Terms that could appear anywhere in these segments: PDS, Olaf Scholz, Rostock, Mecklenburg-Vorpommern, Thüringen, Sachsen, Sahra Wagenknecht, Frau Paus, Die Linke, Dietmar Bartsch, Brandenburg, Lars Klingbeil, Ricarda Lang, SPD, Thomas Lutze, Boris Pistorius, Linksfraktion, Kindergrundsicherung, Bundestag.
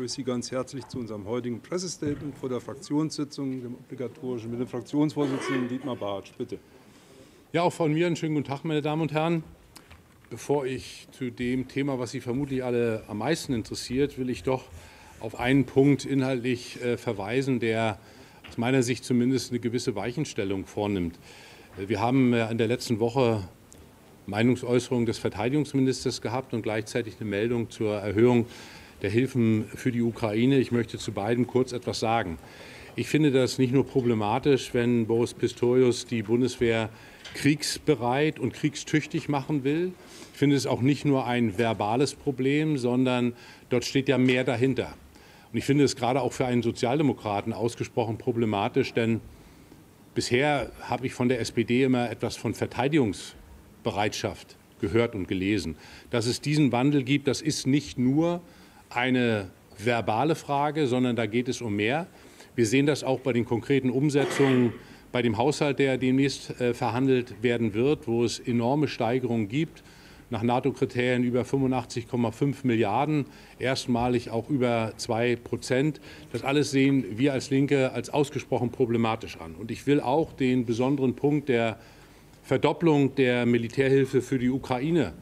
begrüße Sie ganz herzlich zu unserem heutigen Pressestatement vor der Fraktionssitzung, dem obligatorischen, mit dem Fraktionsvorsitzenden Dietmar Bartsch. Bitte. Ja, auch von mir einen schönen guten Tag, meine Damen und Herren. Bevor ich zu dem Thema, was Sie vermutlich alle am meisten interessiert, will ich doch auf einen Punkt inhaltlich verweisen, der aus meiner Sicht zumindest eine gewisse Weichenstellung vornimmt. Wir haben in der letzten Woche Meinungsäußerung des Verteidigungsministers gehabt und gleichzeitig eine Meldung zur Erhöhung der Hilfen für die Ukraine. Ich möchte zu beiden kurz etwas sagen. Ich finde das nicht nur problematisch, wenn Boris Pistorius die Bundeswehr kriegsbereit und kriegstüchtig machen will. Ich finde es auch nicht nur ein verbales Problem, sondern dort steht ja mehr dahinter. Und ich finde es gerade auch für einen Sozialdemokraten ausgesprochen problematisch, denn bisher habe ich von der SPD immer etwas von Verteidigungsbereitschaft gehört und gelesen. Dass es diesen Wandel gibt, das ist nicht nur eine verbale Frage, sondern da geht es um mehr. Wir sehen das auch bei den konkreten Umsetzungen, bei dem Haushalt, der demnächst verhandelt werden wird, wo es enorme Steigerungen gibt. Nach NATO-Kriterien über 85,5 Milliarden, erstmalig auch über 2%. Das alles sehen wir als Linke als ausgesprochen problematisch an. Und ich will auch den besonderen Punkt der Verdopplung der Militärhilfe für die Ukraine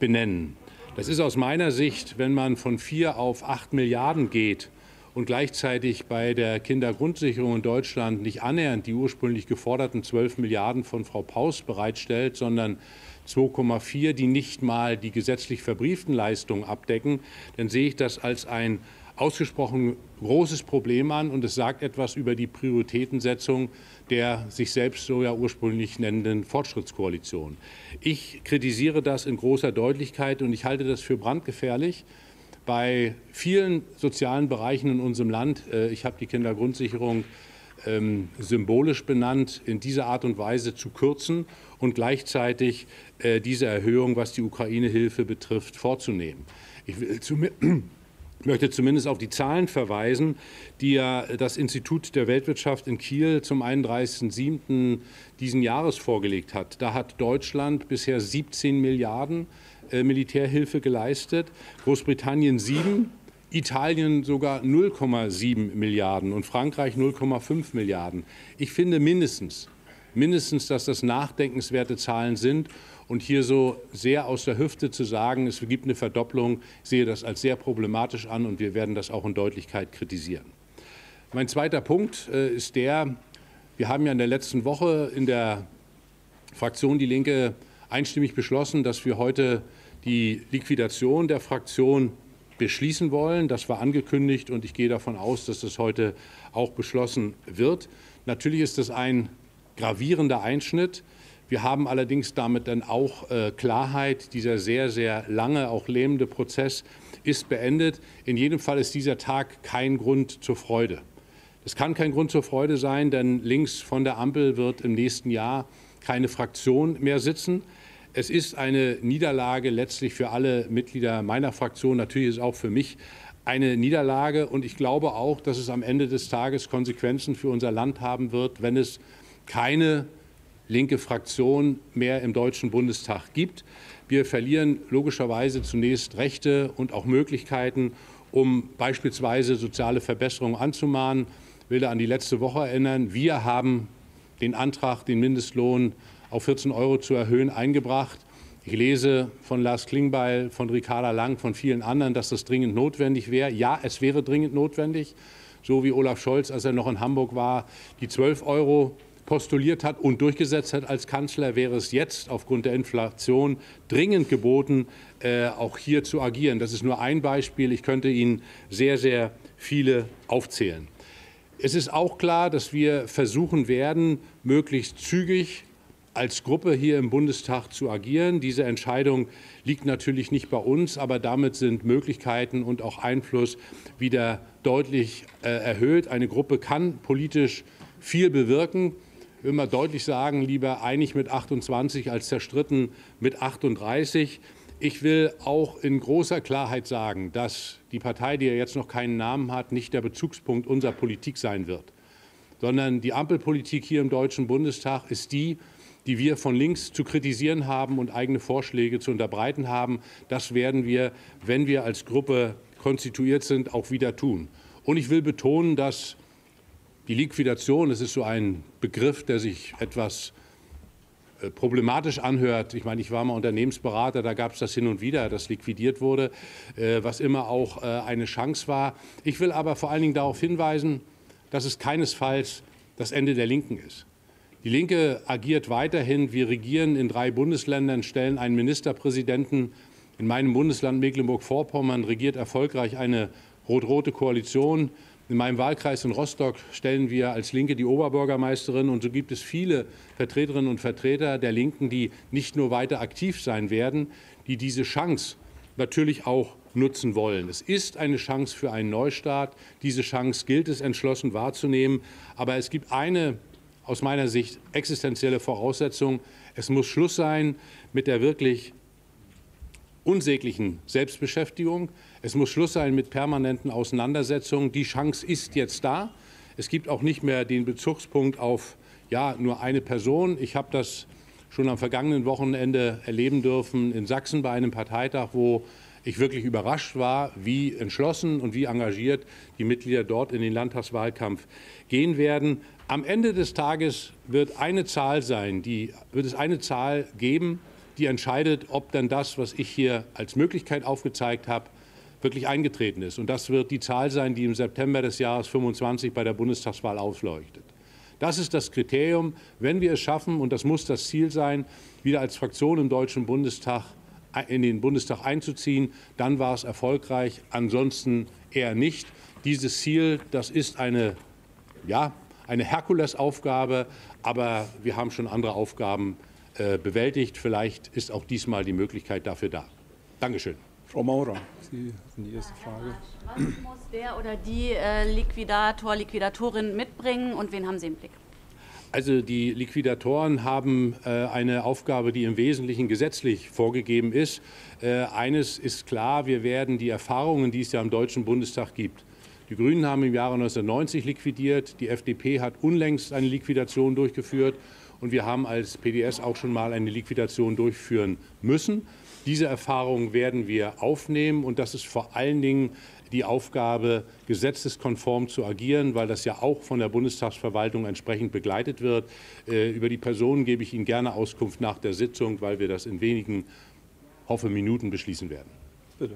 benennen. Das ist aus meiner Sicht, wenn man von 4 auf 8 Milliarden geht und gleichzeitig bei der Kindergrundsicherung in Deutschland nicht annähernd die ursprünglich geforderten 12 Milliarden von Frau Paus bereitstellt, sondern 2,4, die nicht mal die gesetzlich verbrieften Leistungen abdecken, dann sehe ich das als ein ausgesprochen großes Problem an. Und es sagt etwas über die Prioritätensetzung der sich selbst so ja ursprünglich nennenden Fortschrittskoalition. Ich kritisiere das in großer Deutlichkeit und ich halte das für brandgefährlich. Bei vielen sozialen Bereichen in unserem Land, ich habe die Kindergrundsicherung symbolisch benannt, in dieser Art und Weise zu kürzen und gleichzeitig diese Erhöhung, was die Ukraine-Hilfe betrifft, vorzunehmen. Ich möchte zumindest auf die Zahlen verweisen, die ja das Institut der Weltwirtschaft in Kiel zum 31.07. diesen Jahres vorgelegt hat. Da hat Deutschland bisher 17 Milliarden Militärhilfe geleistet, Großbritannien 7, Italien sogar 0,7 Milliarden und Frankreich 0,5 Milliarden. Ich finde mindestens, dass das nachdenkenswerte Zahlen sind. Und hier so sehr aus der Hüfte zu sagen, es gibt eine Verdopplung, sehe das als sehr problematisch an und wir werden das auch in Deutlichkeit kritisieren. Mein zweiter Punkt ist der, wir haben ja in der letzten Woche in der Fraktion Die Linke einstimmig beschlossen, dass wir heute die Liquidation der Fraktion beschließen wollen. Das war angekündigt und ich gehe davon aus, dass das heute auch beschlossen wird. Natürlich ist das ein gravierender Einschnitt. Wir haben allerdings damit dann auch Klarheit. Dieser sehr, sehr lange, auch lähmende Prozess ist beendet. In jedem Fall ist dieser Tag kein Grund zur Freude. Das kann kein Grund zur Freude sein, denn links von der Ampel wird im nächsten Jahr keine Fraktion mehr sitzen. Es ist eine Niederlage letztlich für alle Mitglieder meiner Fraktion. Natürlich ist es auch für mich eine Niederlage. Und ich glaube auch, dass es am Ende des Tages Konsequenzen für unser Land haben wird, wenn es keine linke Fraktion mehr im Deutschen Bundestag gibt. Wir verlieren logischerweise zunächst Rechte und auch Möglichkeiten, um beispielsweise soziale Verbesserungen anzumahnen. Ich will da an die letzte Woche erinnern. Wir haben den Antrag, den Mindestlohn auf 14 € zu erhöhen, eingebracht. Ich lese von Lars Klingbeil, von Ricarda Lang, von vielen anderen, dass das dringend notwendig wäre. Ja, es wäre dringend notwendig, so wie Olaf Scholz, als er noch in Hamburg war, die 12 € postuliert hat und durchgesetzt hat als Kanzler, wäre es jetzt aufgrund der Inflation dringend geboten, auch hier zu agieren. Das ist nur ein Beispiel. Ich könnte Ihnen sehr, sehr viele aufzählen. Es ist auch klar, dass wir versuchen werden, möglichst zügig als Gruppe hier im Bundestag zu agieren. Diese Entscheidung liegt natürlich nicht bei uns, aber damit sind Möglichkeiten und auch Einfluss wieder deutlich erhöht. Eine Gruppe kann politisch viel bewirken. Ich will mal deutlich sagen, lieber einig mit 28 als zerstritten mit 38. Ich will auch in großer Klarheit sagen, dass die Partei, die ja jetzt noch keinen Namen hat, nicht der Bezugspunkt unserer Politik sein wird, sondern die Ampelpolitik hier im Deutschen Bundestag ist die, die wir von links zu kritisieren haben und eigene Vorschläge zu unterbreiten haben. Das werden wir, wenn wir als Gruppe konstituiert sind, auch wieder tun. Und ich will betonen, dass die Liquidation, das ist so ein Begriff, der sich etwas problematisch anhört. Ich meine, ich war mal Unternehmensberater, da gab es das hin und wieder, dass liquidiert wurde, was immer auch eine Chance war. Ich will aber vor allen Dingen darauf hinweisen, dass es keinesfalls das Ende der Linken ist. Die Linke agiert weiterhin. Wir regieren in 3 Bundesländern, stellen einen Ministerpräsidenten. In meinem Bundesland Mecklenburg-Vorpommern regiert erfolgreich eine rot-rote Koalition. In meinem Wahlkreis in Rostock stellen wir als Linke die Oberbürgermeisterin. Und so gibt es viele Vertreterinnen und Vertreter der Linken, die nicht nur weiter aktiv sein werden, die diese Chance natürlich auch nutzen wollen. Es ist eine Chance für einen Neustart. Diese Chance gilt es entschlossen wahrzunehmen. Aber es gibt eine aus meiner Sicht existenzielle Voraussetzung. Es muss Schluss sein mit der wirklich unsäglichen Selbstbeschäftigung. Es muss Schluss sein mit permanenten Auseinandersetzungen. Die Chance ist jetzt da. Es gibt auch nicht mehr den Bezugspunkt auf ja, nur eine Person. Ich habe das schon am vergangenen Wochenende erleben dürfen in Sachsen bei einem Parteitag, wo ich wirklich überrascht war, wie entschlossen und wie engagiert die Mitglieder dort in den Landtagswahlkampf gehen werden. Am Ende des Tages wird eine Zahl sein, die entscheidet, ob dann das, was ich hier als Möglichkeit aufgezeigt habe, wirklich eingetreten ist. Und das wird die Zahl sein, die im September des Jahres 25 bei der Bundestagswahl aufleuchtet. Das ist das Kriterium, wenn wir es schaffen, und das muss das Ziel sein, wieder als Fraktion im Deutschen Bundestag in den Bundestag einzuziehen, dann war es erfolgreich, ansonsten eher nicht. Dieses Ziel, das ist eine Herkulesaufgabe, aber wir haben schon andere Aufgaben bewältigt. Vielleicht ist auch diesmal die Möglichkeit dafür da. Dankeschön. Frau Maurer, Sie sind die erste Frage. Was muss der oder die Liquidator, Liquidatorin mitbringen und wen haben Sie im Blick? Also die Liquidatoren haben eine Aufgabe, die im Wesentlichen gesetzlich vorgegeben ist. Eines ist klar, wir werden die Erfahrungen, die es ja im Deutschen Bundestag gibt. Die Grünen haben im Jahre 1990 liquidiert, die FDP hat unlängst eine Liquidation durchgeführt und wir haben als PDS auch schon mal eine Liquidation durchführen müssen. Diese Erfahrungen werden wir aufnehmen und das ist vor allen Dingen die Aufgabe, gesetzeskonform zu agieren, weil das ja auch von der Bundestagsverwaltung entsprechend begleitet wird. Über die Personen gebe ich Ihnen gerne Auskunft nach der Sitzung, weil wir das in wenigen, hoffe, Minuten beschließen werden. Bitte.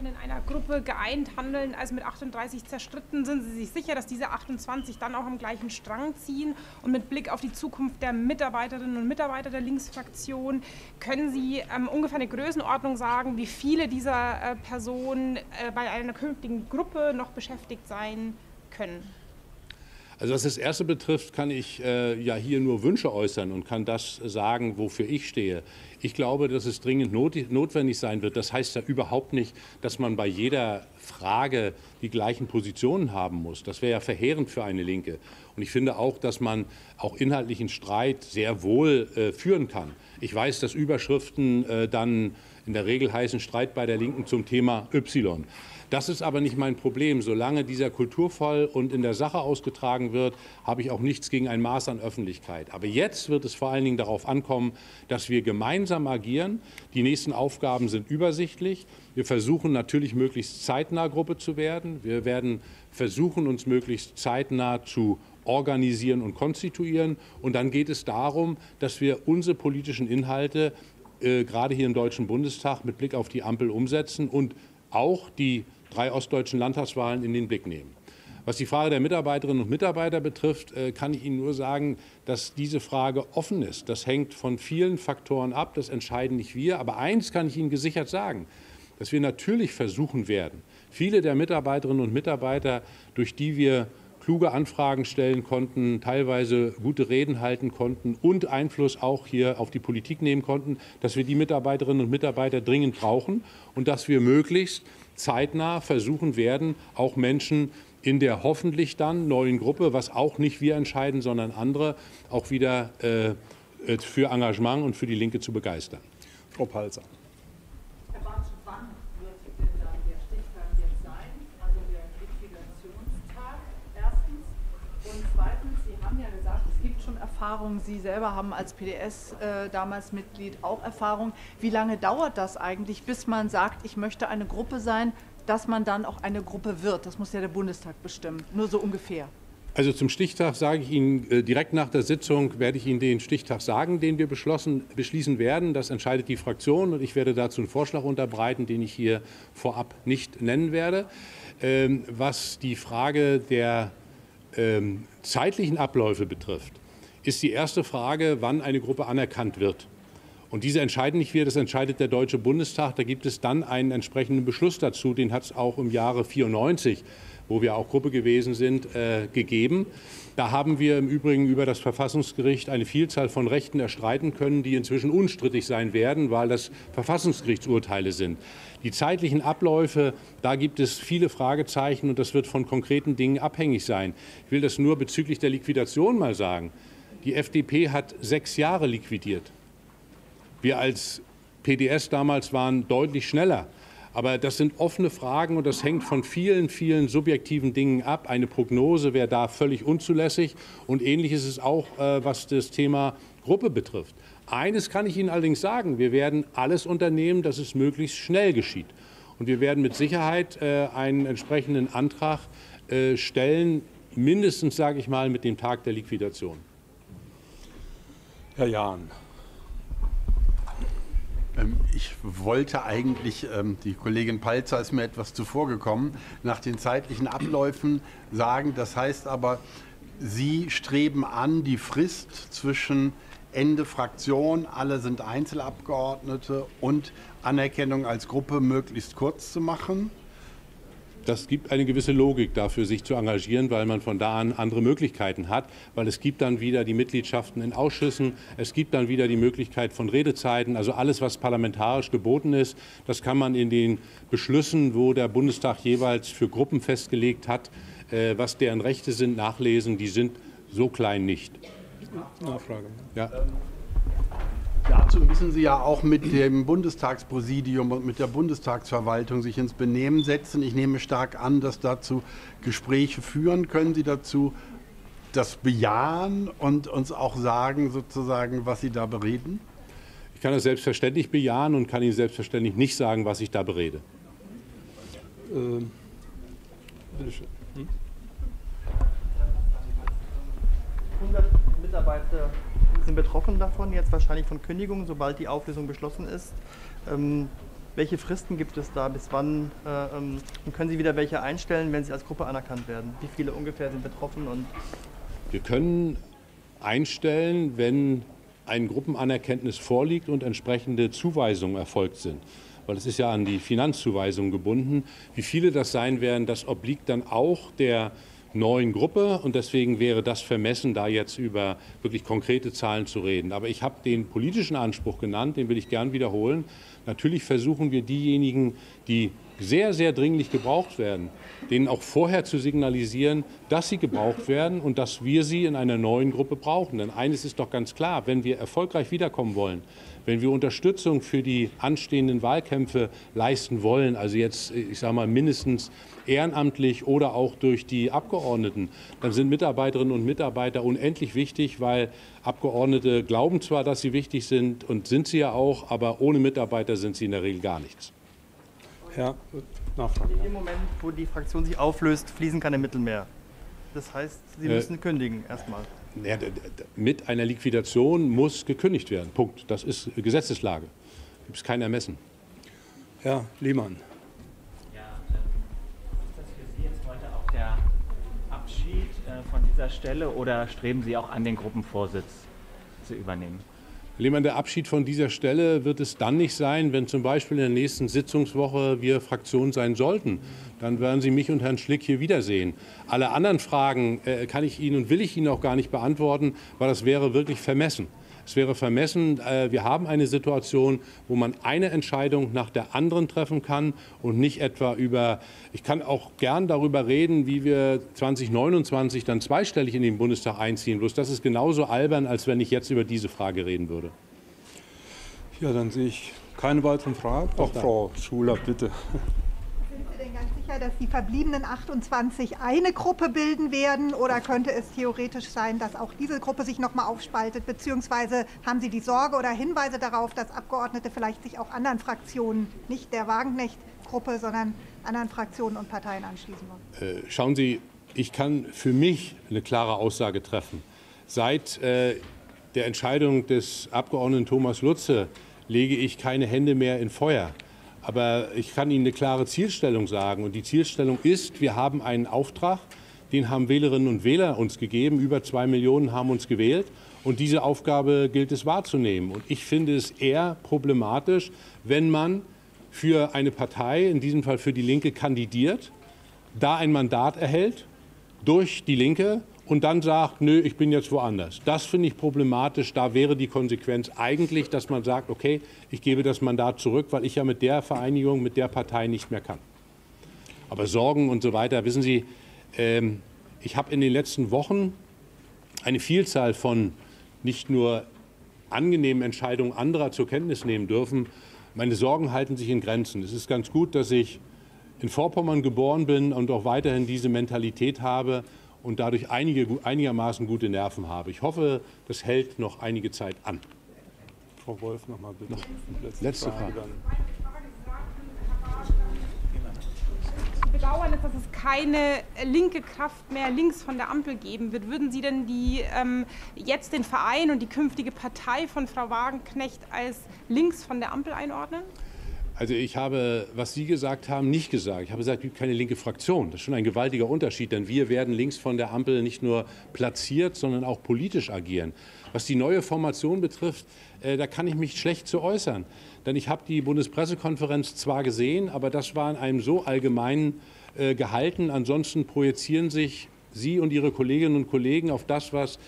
In einer Gruppe geeint handeln, als mit 38 zerstritten, sind Sie sich sicher, dass diese 28 dann auch am gleichen Strang ziehen? Und mit Blick auf die Zukunft der Mitarbeiterinnen und Mitarbeiter der Linksfraktion, können Sie ungefähr eine Größenordnung sagen, wie viele dieser Personen bei einer künftigen Gruppe noch beschäftigt sein können? Also was das Erste betrifft, kann ich ja hier nur Wünsche äußern und kann das sagen, wofür ich stehe. Ich glaube, dass es dringend notwendig sein wird. Das heißt ja überhaupt nicht, dass man bei jeder Frage die gleichen Positionen haben muss. Das wäre ja verheerend für eine Linke. Und ich finde auch, dass man auch inhaltlichen Streit sehr wohl führen kann. Ich weiß, dass Überschriften dann in der Regel heißen Streit bei der Linken zum Thema Y. Das ist aber nicht mein Problem. Solange dieser kulturvoll und in der Sache ausgetragen wird, habe ich auch nichts gegen ein Maß an Öffentlichkeit. Aber jetzt wird es vor allen Dingen darauf ankommen, dass wir gemeinsam agieren. Die nächsten Aufgaben sind übersichtlich. Wir versuchen natürlich, möglichst zeitnah Gruppe zu werden. Wir werden versuchen, uns möglichst zeitnah zu organisieren und konstituieren. Und dann geht es darum, dass wir unsere politischen Inhalte gerade hier im Deutschen Bundestag mit Blick auf die Ampel umsetzen und auch die 3 ostdeutschen Landtagswahlen in den Blick nehmen. Was die Frage der Mitarbeiterinnen und Mitarbeiter betrifft, kann ich Ihnen nur sagen, dass diese Frage offen ist. Das hängt von vielen Faktoren ab, das entscheiden nicht wir. Aber eins kann ich Ihnen gesichert sagen, dass wir natürlich versuchen werden, viele der Mitarbeiterinnen und Mitarbeiter, durch die wir kluge Anfragen stellen konnten, teilweise gute Reden halten konnten und Einfluss auch hier auf die Politik nehmen konnten, dass wir die Mitarbeiterinnen und Mitarbeiter dringend brauchen und dass wir möglichst zeitnah versuchen werden, auch Menschen in der hoffentlich dann neuen Gruppe, was auch nicht wir entscheiden, sondern andere, auch wieder für Engagement und für die Linke zu begeistern. Frau Palzer. Erfahrung? Sie selber haben als PDS damals Mitglied auch Erfahrung. Wie lange dauert das eigentlich, bis man sagt, ich möchte eine Gruppe sein, dass man dann auch eine Gruppe wird? Das muss ja der Bundestag bestimmen, nur so ungefähr. Also zum Stichtag sage ich Ihnen, direkt nach der Sitzung werde ich Ihnen den Stichtag sagen, den wir beschließen werden. Das entscheidet die Fraktion und ich werde dazu einen Vorschlag unterbreiten, den ich hier vorab nicht nennen werde. Was die Frage der zeitlichen Abläufe betrifft, ist die erste Frage, wann eine Gruppe anerkannt wird. Und diese entscheiden nicht wir, das entscheidet der Deutsche Bundestag. Da gibt es dann einen entsprechenden Beschluss dazu, den hat es auch im Jahre 1994 wo wir auch Gruppe gewesen sind, gegeben. Da haben wir im Übrigen über das Verfassungsgericht eine Vielzahl von Rechten erstreiten können, die inzwischen unstrittig sein werden, weil das Verfassungsgerichtsurteile sind. Die zeitlichen Abläufe, da gibt es viele Fragezeichen und das wird von konkreten Dingen abhängig sein. Ich will das nur bezüglich der Liquidation mal sagen. Die FDP hat 6 Jahre liquidiert. Wir als PDS damals waren deutlich schneller. Aber das sind offene Fragen und das hängt von vielen, vielen subjektiven Dingen ab. Eine Prognose wäre da völlig unzulässig und ähnlich ist es auch, was das Thema Gruppe betrifft. Eines kann ich Ihnen allerdings sagen, wir werden alles unternehmen, dass es möglichst schnell geschieht. Und wir werden mit Sicherheit einen entsprechenden Antrag stellen, mindestens, sage ich mal, mit dem Tag der Liquidation. Herr Jahn. Ich wollte eigentlich, die Kollegin Palzer ist mir etwas zuvorgekommen, nach den zeitlichen Abläufen sagen. Das heißt aber, Sie streben an, die Frist zwischen Ende Fraktion, alle sind Einzelabgeordnete und Anerkennung als Gruppe möglichst kurz zu machen. Das gibt eine gewisse Logik dafür, sich zu engagieren, weil man von da an andere Möglichkeiten hat, weil es gibt dann wieder die Mitgliedschaften in Ausschüssen, es gibt dann wieder die Möglichkeit von Redezeiten, also alles, was parlamentarisch geboten ist, das kann man in den Beschlüssen, wo der Bundestag jeweils für Gruppen festgelegt hat, was deren Rechte sind, nachlesen, die sind so klein nicht. Nachfrage. Ja. Dazu müssen Sie ja auch mit dem Bundestagspräsidium und mit der Bundestagsverwaltung sich ins Benehmen setzen. Ich nehme stark an, dass dazu Gespräche führen. Können Sie dazu das bejahen und uns auch sagen, sozusagen, was Sie da bereden? Ich kann das selbstverständlich bejahen und kann Ihnen selbstverständlich nicht sagen, was ich da berede. Bitte schön. 100 Mitarbeiter sind betroffen davon, jetzt wahrscheinlich von Kündigungen, sobald die Auflösung beschlossen ist. Welche Fristen gibt es da, bis wann? Und können Sie wieder welche einstellen, wenn sie als Gruppe anerkannt werden? Wie viele ungefähr sind betroffen? Und wir können einstellen, wenn ein Gruppenanerkenntnis vorliegt und entsprechende Zuweisungen erfolgt sind. Weil es ist ja an die Finanzzuweisung gebunden. Wie viele das sein werden, das obliegt dann auch der neuen Gruppe und deswegen wäre das vermessen, da jetzt über wirklich konkrete Zahlen zu reden. Aber ich habe den politischen Anspruch genannt, den will ich gern wiederholen. Natürlich versuchen wir diejenigen, die sehr, sehr dringlich gebraucht werden, denen auch vorher zu signalisieren, dass sie gebraucht werden und dass wir sie in einer neuen Gruppe brauchen. Denn eines ist doch ganz klar, wenn wir erfolgreich wiederkommen wollen, wenn wir Unterstützung für die anstehenden Wahlkämpfe leisten wollen, also jetzt, ich sage mal, mindestens ehrenamtlich oder auch durch die Abgeordneten, dann sind Mitarbeiterinnen und Mitarbeiter unendlich wichtig, weil Abgeordnete glauben zwar, dass sie wichtig sind und sind sie ja auch, aber ohne Mitarbeiter sind sie in der Regel gar nichts. Ja, Nachfrage. In dem Moment, wo die Fraktion sich auflöst, fließen keine Mittel mehr. Das heißt, Sie müssen kündigen erstmal. Mit einer Liquidation muss gekündigt werden. Punkt. Das ist Gesetzeslage. Da gibt es kein Ermessen. Herr Lehmann. Ja, ist das für Sie jetzt heute auch der Abschied von dieser Stelle oder streben Sie auch an, den Gruppenvorsitz zu übernehmen? Herr Lehmann, der Abschied von dieser Stelle wird es dann nicht sein, wenn zum Beispiel in der nächsten Sitzungswoche wir Fraktion sein sollten. Dann werden Sie mich und Herrn Schlick hier wiedersehen. Alle anderen Fragen kann ich Ihnen und will ich Ihnen auch gar nicht beantworten, weil das wäre wirklich vermessen. Es wäre vermessen, wir haben eine Situation, wo man eine Entscheidung nach der anderen treffen kann und nicht etwa über, ich kann auch gern darüber reden, wie wir 2029 dann zweistellig in den Bundestag einziehen. Bloß das ist genauso albern, als wenn ich jetzt über diese Frage reden würde. Ja, dann sehe ich keine weiteren Fragen. Auch Frau Schuler, bitte. Sind Sie denn ganz sicher, sicher, dass die verbliebenen 28 eine Gruppe bilden werden, oder könnte es theoretisch sein, dass auch diese Gruppe sich nochmal aufspaltet, beziehungsweise haben Sie die Sorge oder Hinweise darauf, dass Abgeordnete vielleicht sich auch anderen Fraktionen, nicht der Wagenknecht-Gruppe, sondern anderen Fraktionen und Parteien anschließen wollen? Schauen Sie, ich kann für mich eine klare Aussage treffen. Seit der Entscheidung des Abgeordneten Thomas Lutze lege ich keine Hände mehr in Feuer. Aber ich kann Ihnen eine klare Zielstellung sagen. Und die Zielstellung ist, wir haben einen Auftrag, den haben Wählerinnen und Wähler uns gegeben. Über 2 Millionen haben uns gewählt. Und diese Aufgabe gilt es wahrzunehmen. Und ich finde es eher problematisch, wenn man für eine Partei, in diesem Fall für die Linke, kandidiert, da ein Mandat erhält durch die Linke und dann sagt, nö, ich bin jetzt woanders. Das finde ich problematisch. Da wäre die Konsequenz eigentlich, dass man sagt, okay, ich gebe das Mandat zurück, weil ich ja mit der Vereinigung, mit der Partei nicht mehr kann. Aber Sorgen und so weiter, wissen Sie, ich habe in den letzten Wochen eine Vielzahl von nicht nur angenehmen Entscheidungen anderer zur Kenntnis nehmen dürfen. Meine Sorgen halten sich in Grenzen. Es ist ganz gut, dass ich in Vorpommern geboren bin und auch weiterhin diese Mentalität habe und dadurch einigermaßen gute Nerven habe. Ich hoffe, das hält noch einige Zeit an. Frau Wolf, noch mal bitte. Letzte Frage. Sie bedauern es, dass es keine linke Kraft mehr links von der Ampel geben wird. Würden Sie denn die, jetzt den Verein und die künftige Partei von Frau Wagenknecht als links von der Ampel einordnen? Also ich habe, was Sie gesagt haben, nicht gesagt. Ich habe gesagt, es gibt keine linke Fraktion. Das ist schon ein gewaltiger Unterschied, denn wir werden links von der Ampel nicht nur platziert, sondern auch politisch agieren. Was die neue Formation betrifft, da kann ich mich schlecht zu äußern. Denn ich habe die Bundespressekonferenz zwar gesehen, aber das war in einem so allgemeinen gehalten. Ansonsten projizieren sich Sie und Ihre Kolleginnen und Kollegen auf das, was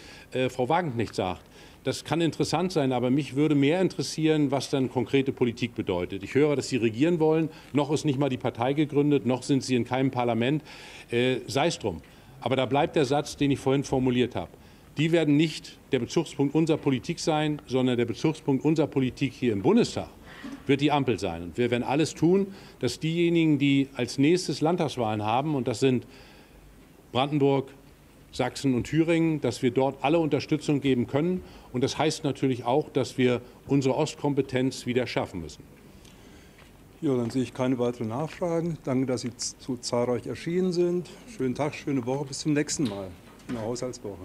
Frau Wagenknecht sagt. Das kann interessant sein, aber mich würde mehr interessieren, was dann konkrete Politik bedeutet. Ich höre, dass Sie regieren wollen. Noch ist nicht mal die Partei gegründet, noch sind Sie in keinem Parlament. Sei es drum. Aber da bleibt der Satz, den ich vorhin formuliert habe. Die werden nicht der Bezugspunkt unserer Politik sein, sondern der Bezugspunkt unserer Politik hier im Bundestag wird die Ampel sein. Und wir werden alles tun, dass diejenigen, die als nächstes Landtagswahlen haben, und das sind Brandenburg, Sachsen und Thüringen, dass wir dort alle Unterstützung geben können. Und das heißt natürlich auch, dass wir unsere Ostkompetenz wieder schaffen müssen. Ja, dann sehe ich keine weiteren Nachfragen. Danke, dass Sie so zahlreich erschienen sind. Schönen Tag, schöne Woche. Bis zum nächsten Mal in der Haushaltswoche.